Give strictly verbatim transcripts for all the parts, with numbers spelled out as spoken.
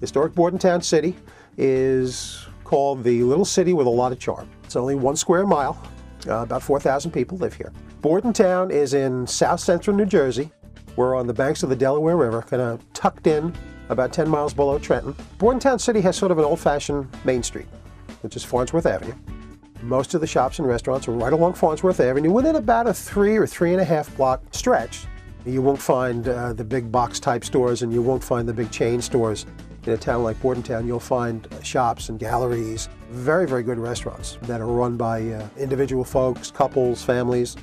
Historic Bordentown City is called the little city with a lot of charm. It's only one square mile. Uh, about four thousand people live here. Bordentown is in south central New Jersey. We're on the banks of the Delaware River, kind of tucked in about ten miles below Trenton. Bordentown City has sort of an old-fashioned main street, which is Farnsworth Avenue. Most of the shops and restaurants are right along Farnsworth Avenue within about a three or three and a half block stretch. You won't find uh, the big box type stores, and you won't find the big chain stores. In a town like Bordentown, you'll find shops and galleries, very, very good restaurants that are run by uh, individual folks, couples, families.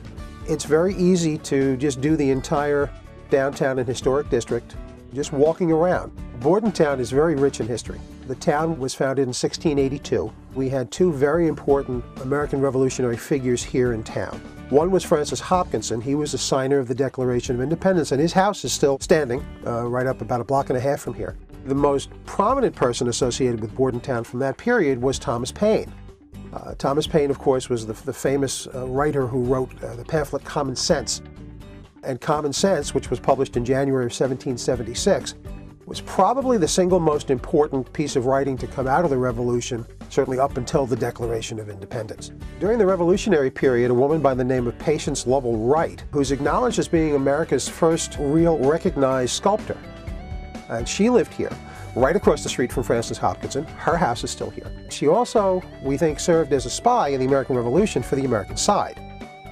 It's very easy to just do the entire downtown and historic district just walking around. Bordentown is very rich in history. The town was founded in sixteen eighty-two. We had two very important American Revolutionary figures here in town. One was Francis Hopkinson. He was a signer of the Declaration of Independence, and his house is still standing uh, right up about a block and a half from here. The most prominent person associated with Bordentown from that period was Thomas Paine. Uh, Thomas Paine, of course, was the, the famous uh, writer who wrote uh, the pamphlet Common Sense. And Common Sense, which was published in January of seventeen seventy-six, was probably the single most important piece of writing to come out of the Revolution, certainly up until the Declaration of Independence. During the Revolutionary period, a woman by the name of Patience Lovell Wright, who's acknowledged as being America's first real recognized sculptor, and she lived here, right across the street from Francis Hopkinson. Her house is still here. She also, we think, served as a spy in the American Revolution for the American side.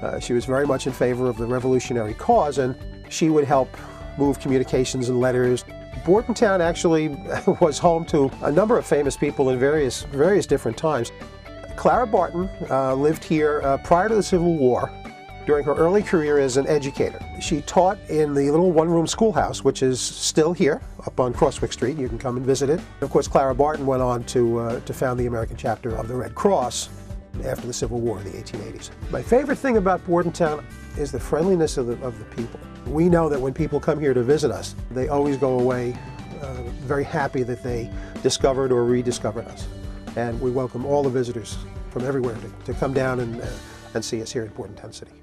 Uh, she was very much in favor of the revolutionary cause, and she would help move communications and letters. Bordentown actually was home to a number of famous people in various, various different times. Clara Barton uh, lived here uh, prior to the Civil War during her early career as an educator. She taught in the little one-room schoolhouse, which is still here up on Crosswick Street. You can come and visit it. Of course, Clara Barton went on to, uh, to found the American chapter of the Red Cross after the Civil War in the eighteen eighties. My favorite thing about Bordentown is the friendliness of the, of the people. We know that when people come here to visit us, they always go away uh, very happy that they discovered or rediscovered us. And we welcome all the visitors from everywhere to, to come down and, uh, and see us here in Bordentown City.